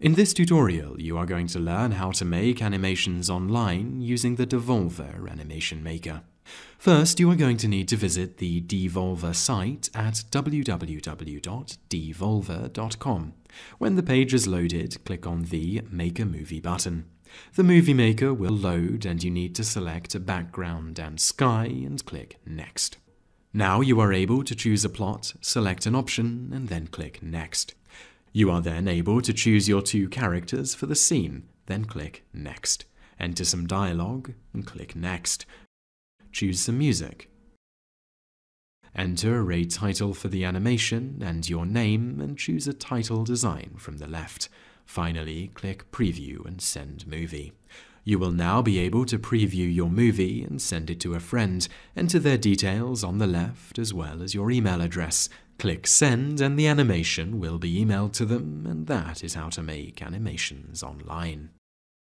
In this tutorial, you are going to learn how to make animations online using the Dvolver Animation Maker. First, you are going to need to visit the Dvolver site at www.dvolver.com. When the page is loaded, click on the Make a Movie button. The Movie Maker will load and you need to select a background and sky and click Next. Now you are able to choose a plot, select an option and then click Next. You are then able to choose your two characters for the scene, then click Next. Enter some dialogue and click Next. Choose some music. Enter a title for the animation and your name and choose a title design from the left. Finally, click Preview and Send Movie. You will now be able to preview your movie and send it to a friend. Enter their details on the left as well as your email address. Click Send and the animation will be emailed to them, and that is how to make animations online.